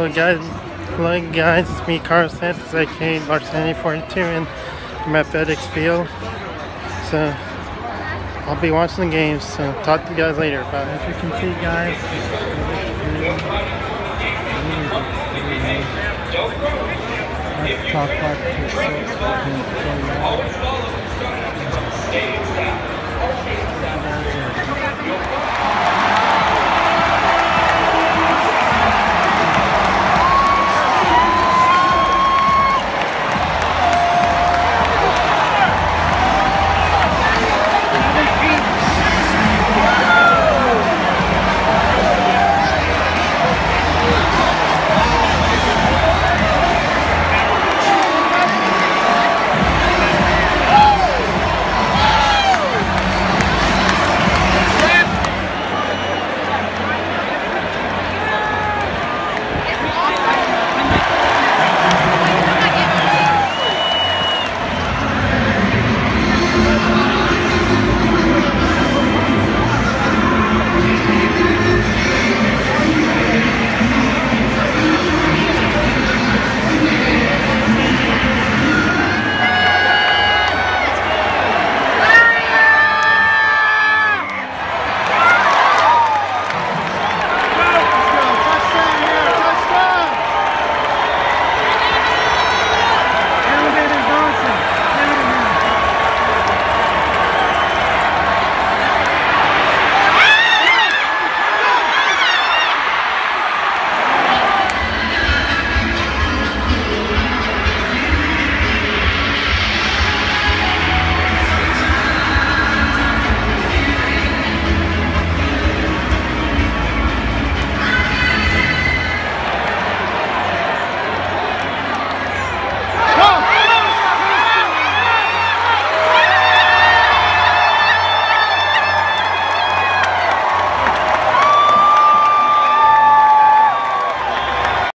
Hello guys, it's me, Carl Santos, aka LarSanity42, and I'm at FedEx Field. So I'll be watching the games, so talk to you guys later. But as you can see, guys,